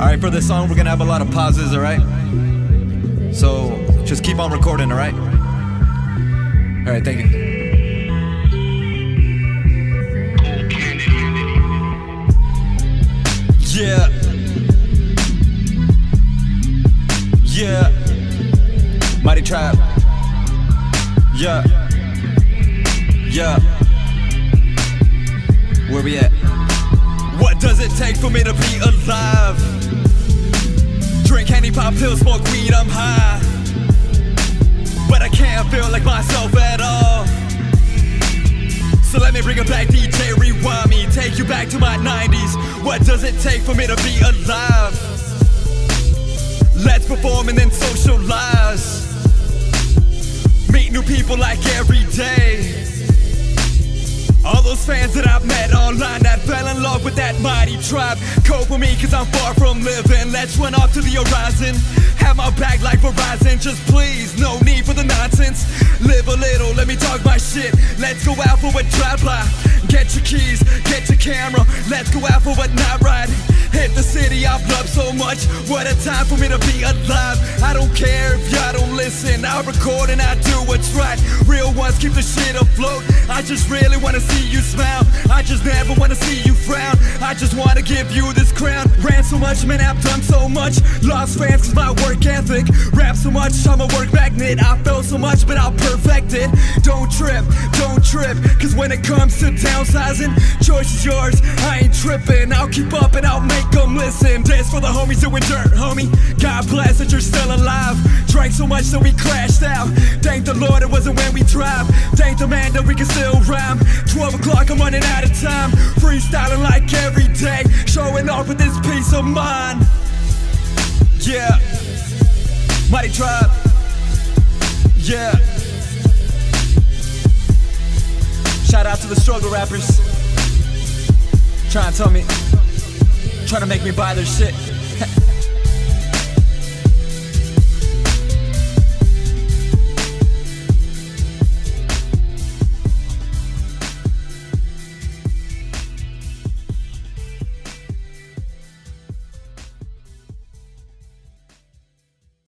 Alright, for this song, we're gonna have a lot of pauses, alright? So, just keep on recording, alright? Alright, thank you. Yeah. Yeah. Mighty Tribe. Yeah. Yeah. Where we at? What does it take for me to be alive? Drink candy, pop pills, smoke weed, I'm high. But I can't feel like myself at all. So let me bring it back, DJ, rewind me. Take you back to my 90s. What does it take for me to be alive? Let's perform and then socialize. Meet new people like every day. All those fans that I've met online that fell in love with that Mighty Tribe. Cope with me cause I'm far from living. Let's run off to the horizon. Have my back like Verizon, just please, no need for the nonsense. Live a little, let me talk my shit. Let's go out for a drive-by. Get your keys, get your camera. Let's go out for a night ride. Hit the city I've loved so much. What a time for me to be alive. I don't care if y'all don't listen. I record and I do what's right. Real ones keep the shit afloat. I just really wanna see you smile. I just never wanna see you frown. I just wanna give you this crown. Ran so much, man, I've done so much. Lost fans cause my work ethic. Rap so much, I'm a work magnet. I failed so much, but I'll perfect it. Don't trip, cause when it comes to downsizing, choice is yours, I ain't tripping. I'll keep up and I'll make them listen. This for the homies doing dirt, homie. God bless that you're still alive. Drank so much that we crashed out. Thank the Lord it wasn't when we drive. Thank the man that we can still rhyme. 12 o'clock, I'm running out of time. Freestyling like every day. Showing off with this peace of mind. Yeah. Mighty Tribe. Yeah. Shout out to the struggle rappers. Try and tell me. Trying to make me buy their shit.